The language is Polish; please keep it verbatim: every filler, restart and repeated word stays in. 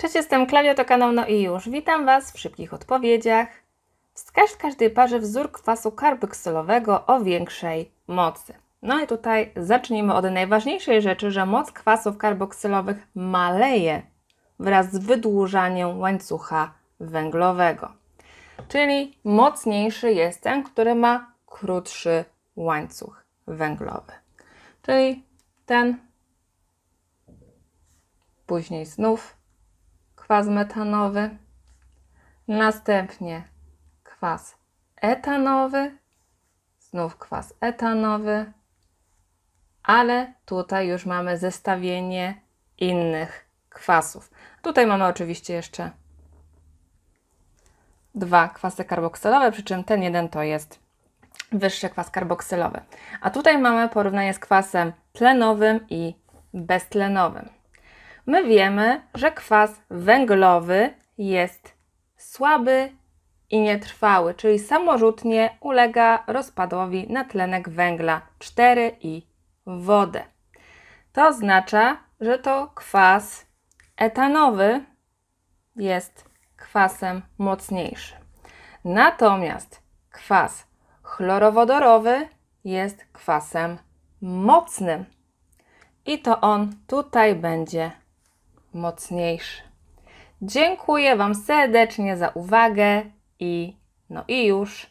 Cześć, jestem Klawiatokanał No i już. Witam Was w szybkich odpowiedziach. Wskaż każdej parze wzór kwasu karboksilowego o większej mocy. No i tutaj zacznijmy od najważniejszej rzeczy, że moc kwasów karboksylowych maleje wraz z wydłużaniem łańcucha węglowego. Czyli mocniejszy jest ten, który ma krótszy łańcuch węglowy. Czyli ten, później znów kwas metanowy, następnie kwas etanowy, znów kwas etanowy, ale tutaj już mamy zestawienie innych kwasów. Tutaj mamy oczywiście jeszcze dwa kwasy karboksylowe, przy czym ten jeden to jest wyższy kwas karboksylowy. A tutaj mamy porównanie z kwasem tlenowym i beztlenowym. My wiemy, że kwas węglowy jest słaby i nietrwały, czyli samorzutnie ulega rozpadowi na tlenek węgla cztery i wodę. To oznacza, że to kwas etanowy jest kwasem mocniejszy. Natomiast kwas chlorowodorowy jest kwasem mocnym i to on tutaj będzie mocniejszy. Dziękuję Wam serdecznie za uwagę i no i już.